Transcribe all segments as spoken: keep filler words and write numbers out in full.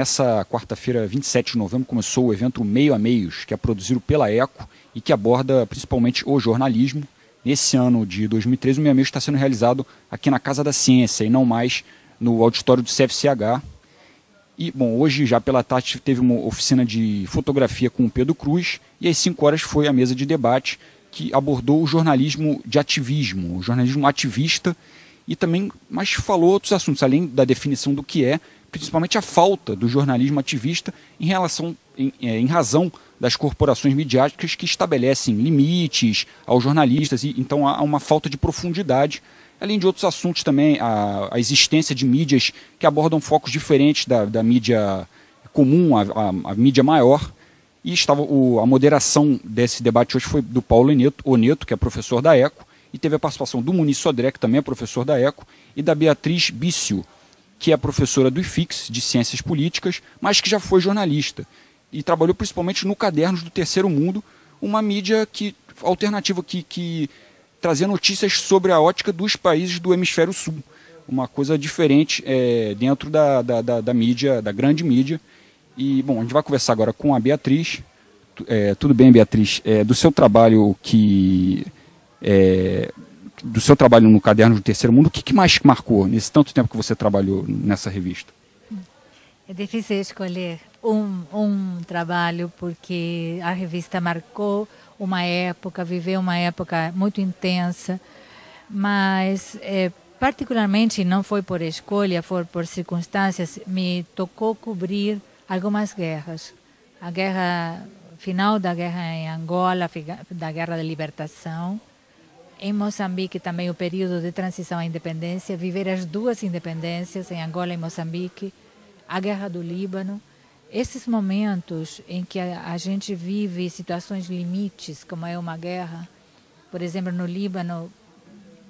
Nessa quarta-feira, vinte e sete de novembro, começou o evento Meio a Meios, que é produzido pela ECO e que aborda principalmente o jornalismo. Nesse ano de dois mil e treze, o Meio a Meios está sendo realizado aqui na Casa da Ciência e não mais no auditório do C F C H. E, bom, hoje, já pela tarde, teve uma oficina de fotografia com o Pedro Cruz e às cinco horas foi a mesa de debate que abordou o jornalismo de ativismo, o jornalismo ativista, e também, mas falou outros assuntos, além da definição do que é, principalmente a falta do jornalismo ativista em, relação, em, em razão das corporações midiáticas que estabelecem limites aos jornalistas, e então há uma falta de profundidade, além de outros assuntos também, a, a existência de mídias que abordam focos diferentes da, da mídia comum, a, a, a mídia maior, e estava o, a moderação desse debate hoje foi do Paulo Neto, Oneto, que é professor da ECO, e teve a participação do Muniz Sodré, que também é professor da ECO, e da Beatriz Bício, que é professora do I F I X, de Ciências Políticas, mas que já foi jornalista e trabalhou principalmente no Cadernos do Terceiro Mundo, uma mídia que, alternativa que, que trazia notícias sobre a ótica dos países do Hemisfério Sul. Uma coisa diferente é, dentro da, da, da, da mídia, da grande mídia. E, bom, a gente vai conversar agora com a Beatriz. É, tudo bem, Beatriz? É, do seu trabalho que... É, do seu trabalho no Caderno do Terceiro Mundo, o que, que mais marcou nesse tanto tempo que você trabalhou nessa revista? É difícil escolher um, um trabalho, porque a revista marcou uma época, viveu uma época muito intensa, mas é, particularmente não foi por escolha, foi por circunstâncias, me tocou cobrir algumas guerras. A guerra, final da guerra em Angola, da guerra da libertação, em Moçambique também o período de transição à independência, viver as duas independências, em Angola e Moçambique, a guerra do Líbano. Esses momentos em que a, a gente vive situações limites, como é uma guerra, por exemplo, no Líbano,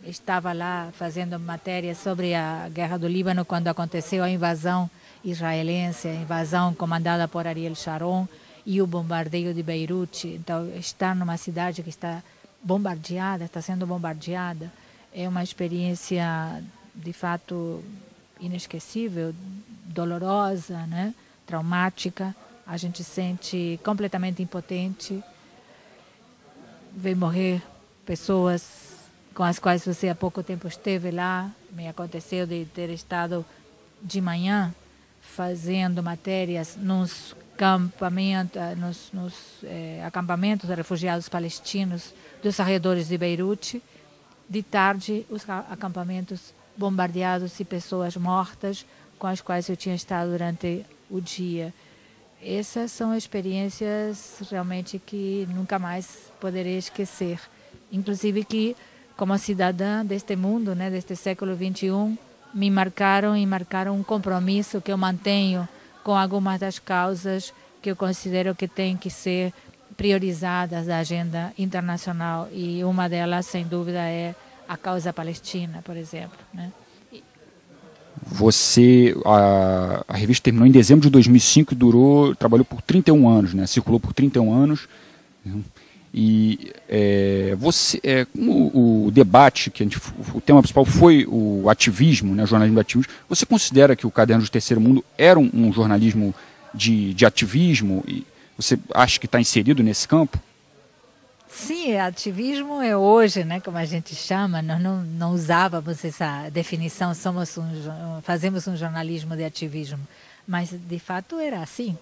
estava lá fazendo matéria sobre a guerra do Líbano quando aconteceu a invasão israelense, a invasão comandada por Ariel Sharon e o bombardeio de Beirute. Então, estar numa cidade que está... bombardeada, está sendo bombardeada, é uma experiência de fato inesquecível, dolorosa, né? Traumática, a gente sente completamente impotente, vê morrer pessoas com as quais você há pouco tempo esteve lá, me aconteceu de ter estado de manhã fazendo matérias nos Acampamento, nos, nos eh, acampamentos de refugiados palestinos dos arredores de Beirute. De tarde, os acampamentos bombardeados e pessoas mortas com as quais eu tinha estado durante o dia. Essas são experiências realmente que nunca mais poderei esquecer. Inclusive que, como cidadã deste mundo, né, deste século vinte e um, me marcaram e marcaram um compromisso que eu mantenho com algumas das causas que eu considero que têm que ser priorizadas da agenda internacional, e uma delas, sem dúvida, é a causa palestina, por exemplo, né? Você, a, a revista terminou em dezembro de dois mil e cinco e durou, trabalhou por trinta e um anos, né? Circulou por trinta e um anos, e é, você, é, como o debate, que a gente, o tema principal foi o ativismo, né, o jornalismo de ativismo, você considera que o Caderno do Terceiro Mundo era um, um jornalismo de, de ativismo? E você acha que está inserido nesse campo? Sim, ativismo é hoje, né, como a gente chama, nós não, não usávamos essa definição, somos um, fazemos um jornalismo de ativismo, mas de fato era assim.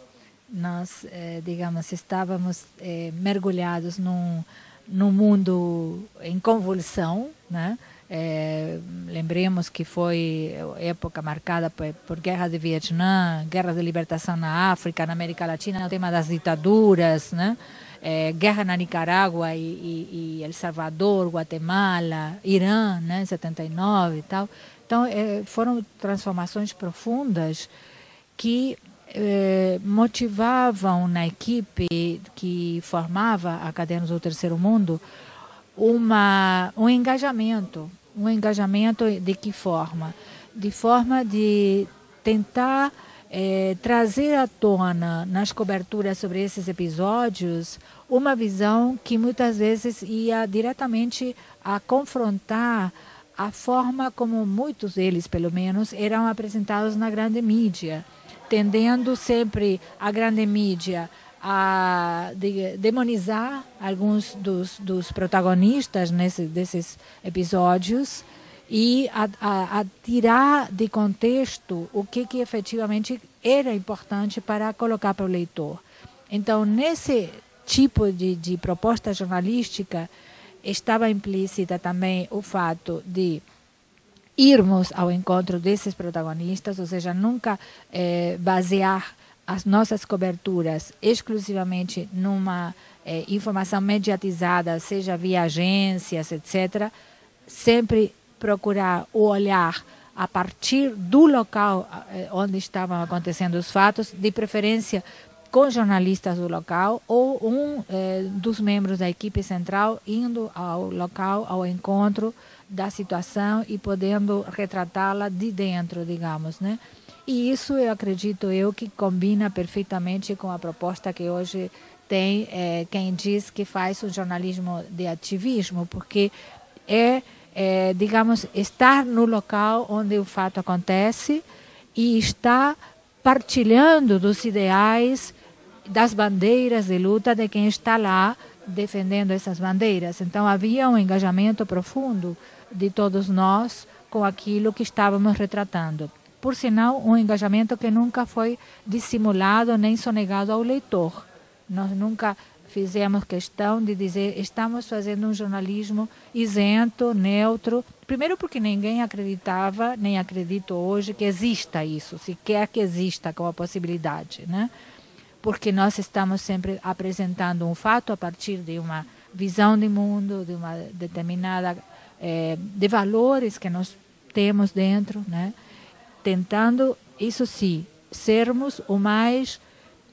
Nós, digamos, estávamos é, mergulhados num, num mundo em convulsão, né? É, lembremos que foi época marcada por, por guerra de Vietnã, guerra de libertação na África, na América Latina, o tema das ditaduras, né? É, guerra na Nicarágua e, e, e El Salvador, Guatemala, Irã, né? Em setenta e nove e tal. Então, é, foram transformações profundas que motivavam na equipe que formava a Cadernos do Terceiro Mundo uma, um engajamento. Um engajamento de que forma? De forma de tentar é, trazer à tona nas coberturas sobre esses episódios uma visão que muitas vezes ia diretamente a confrontar a forma como muitos deles, pelo menos, eram apresentados na grande mídia. tendendo sempre a grande mídia a de, demonizar alguns dos, dos protagonistas nesse, desses episódios e a, a, a tirar de contexto o que, que efetivamente era importante para colocar para o leitor. Então, nesse tipo de, de proposta jornalística, estava implícita também o fato de irmos ao encontro desses protagonistas, ou seja, nunca eh, basear as nossas coberturas exclusivamente numa eh, informação mediatizada, seja via agências, etcétera. Sempre procurar o olhar a partir do local eh, onde estavam acontecendo os fatos, de preferência com jornalistas do local ou um eh, dos membros da equipe central indo ao local, ao encontro da situação e podendo retratá-la de dentro, digamos, né? E isso, eu acredito eu, que combina perfeitamente com a proposta que hoje tem eh, quem diz que faz o jornalismo de ativismo, porque é, eh, digamos, estar no local onde o fato acontece e estar partilhando dos ideais, das bandeiras de luta de quem está lá defendendo essas bandeiras. Então, havia um engajamento profundo de todos nós com aquilo que estávamos retratando. Por sinal, um engajamento que nunca foi dissimulado nem sonegado ao leitor. Nós nunca fizemos questão de dizer estamos fazendo um jornalismo isento, neutro. Primeiro porque ninguém acreditava, nem acredito hoje, que exista isso, sequer que exista como possibilidade, né? Porque nós estamos sempre apresentando um fato a partir de uma visão de mundo, de uma determinada, eh, de valores que nós temos dentro, né? Tentando, isso sim, sermos o mais,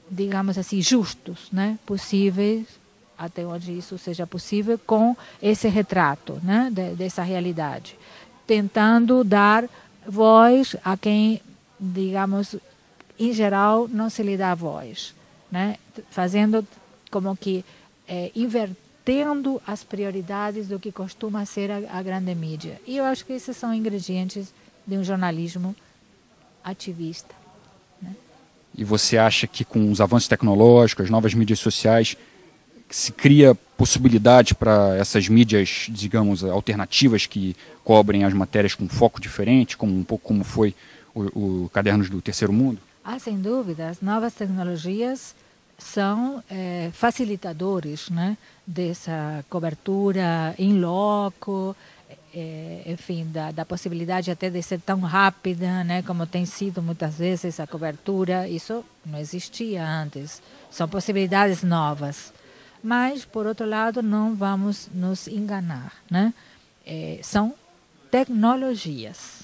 digamos assim, justos, né? Possíveis, até onde isso seja possível, com esse retrato, né? De, dessa realidade. Tentando dar voz a quem, digamos, em geral, não se lhe dá voz, né? Fazendo como que é, invertendo as prioridades do que costuma ser a, a grande mídia. E eu acho que esses são ingredientes de um jornalismo ativista, né? E você acha que com os avanços tecnológicos, as novas mídias sociais, se cria possibilidade para essas mídias, digamos, alternativas que cobrem as matérias com foco diferente, como um pouco como foi o, o Cadernos do Terceiro Mundo? Ah, sem dúvida, as novas tecnologias são é, facilitadores, né, dessa cobertura in loco, é, enfim, da, da possibilidade até de ser tão rápida, né, como tem sido muitas vezes a cobertura. Isso não existia antes, são possibilidades novas. Mas, por outro lado, não vamos nos enganar, né? É, são tecnologias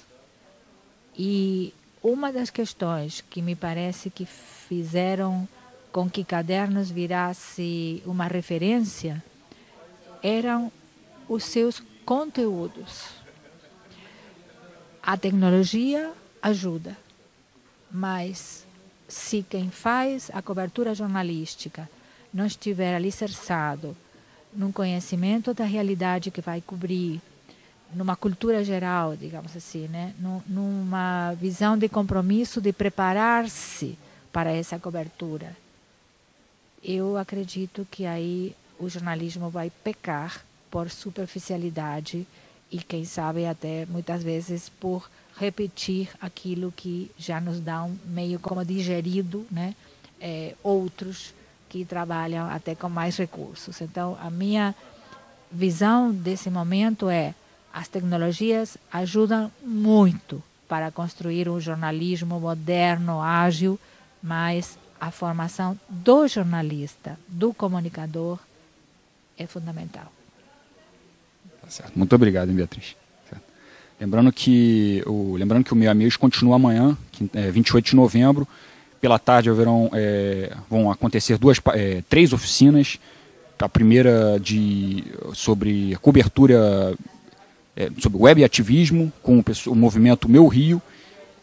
e uma das questões que me parece que fizeram com que Cadernos virasse uma referência eram os seus conteúdos. A tecnologia ajuda, mas se quem faz a cobertura jornalística não estiver alicerçado num conhecimento da realidade que vai cobrir, numa cultura geral, digamos assim, né? Numa visão de compromisso de preparar-se para essa cobertura, eu acredito que aí o jornalismo vai pecar por superficialidade e, quem sabe, até muitas vezes por repetir aquilo que já nos dá um meio como digerido, né? É, outros que trabalham até com mais recursos. Então, a minha visão desse momento é: as tecnologias ajudam muito para construir um jornalismo moderno, ágil, mas a formação do jornalista, do comunicador, é fundamental. Tá certo. Muito obrigado, hein, Beatriz. Certo. Lembrando que o, lembrando que o Meio a Meios continua amanhã, vinte e oito de novembro. Pela tarde haverão, é, vão acontecer duas, é, três oficinas. A primeira de, sobre a cobertura... É, sobre web e ativismo, com o, o movimento Meu Rio,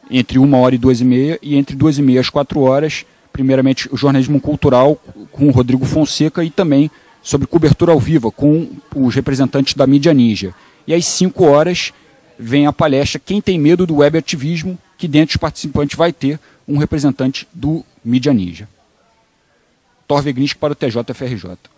entre uma hora e duas e meia, e entre duas e meia às quatro horas, primeiramente o jornalismo cultural, com o Rodrigo Fonseca, e também sobre cobertura ao vivo, com os representantes da Mídia Ninja. E às cinco horas vem a palestra Quem tem medo do web ativismo, que dentre os participantes vai ter um representante do Mídia Ninja. Tor Vergnis para o T J F R J.